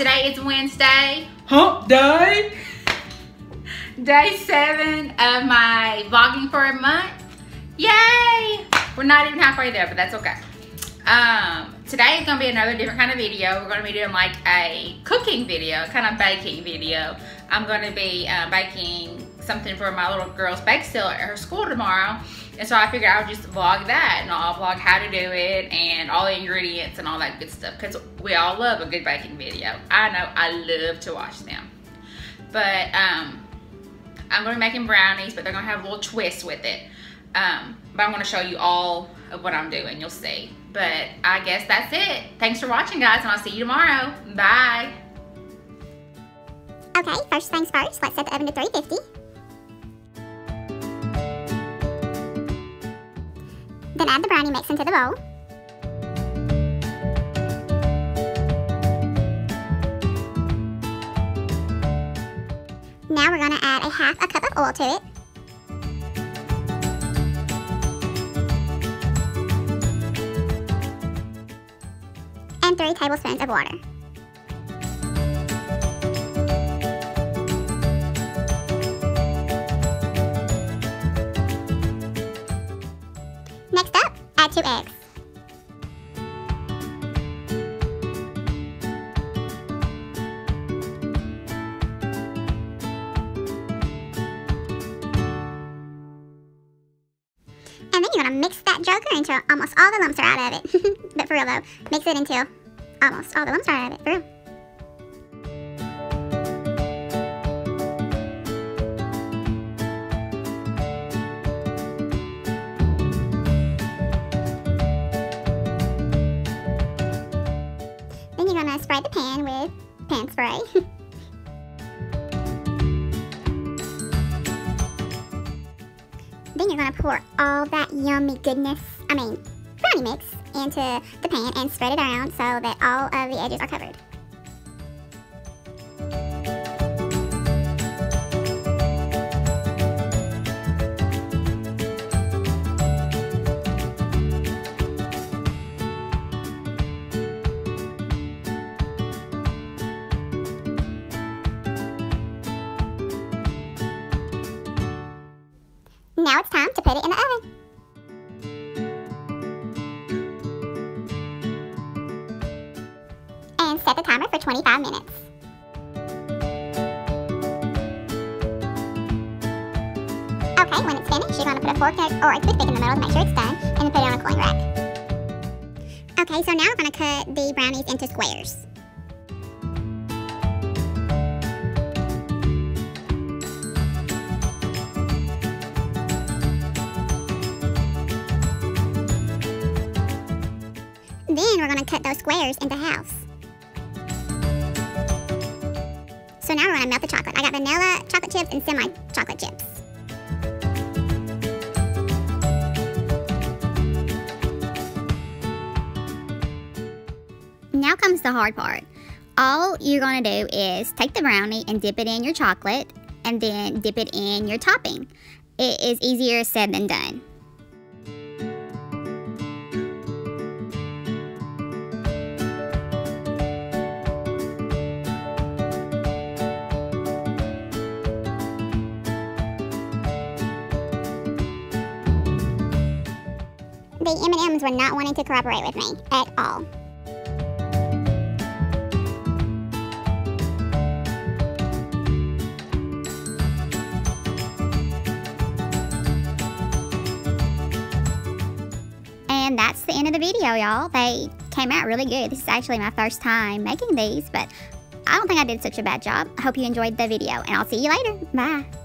Today is Wednesday. Hump day. Day 7 of my vlogging for a month. Yay! We're not even halfway there, but that's okay. Today is gonna be another different kind of video. We're gonna be doing like a cooking video, kind of baking video. I'm gonna be baking something for my little girl's bake sale at her school tomorrow. And so I figured I would just vlog that, and I'll vlog how to do it and all the ingredients and all that good stuff, because we all love a good baking video. I know I love to watch them. But I'm gonna be making brownies, but they're gonna have a little twist with it. But I'm gonna show you all of what I'm doing, you'll see. But I guess that's it. Thanks for watching, guys, and I'll see you tomorrow. Bye. Okay, first things first, let's set the oven to 350. Then add the brownie mix into the bowl. Now we're gonna add a half a cup of oil to it. And 3 tablespoons of water. Next up, add 2 eggs. And then you're gonna mix that joker until almost all the lumps are out of it. But for real though, mix it until almost all the lumps are out of it, for real. Then you're gonna spray the pan with pan spray. Then you're gonna pour all that yummy goodness, I mean brownie mix, into the pan and spread it around so that all of the edges are covered. Now it's time to put it in the oven. And set the timer for 25 minutes. Okay, when it's finished, you're gonna put a fork or a toothpick in the middle to make sure it's done, and then put it on a cooling rack. Okay, so now we're gonna cut the brownies into squares. Then we're gonna cut those squares into halves. So now we're gonna melt the chocolate. I got vanilla chocolate chips and semi-chocolate chips. Now comes the hard part. All you're gonna do is take the brownie and dip it in your chocolate, and then dip it in your topping. It is easier said than done. The M&Ms were not wanting to cooperate with me at all. And that's the end of the video, y'all. They came out really good. This is actually my first time making these, but I don't think I did such a bad job. I hope you enjoyed the video, and I'll see you later. Bye.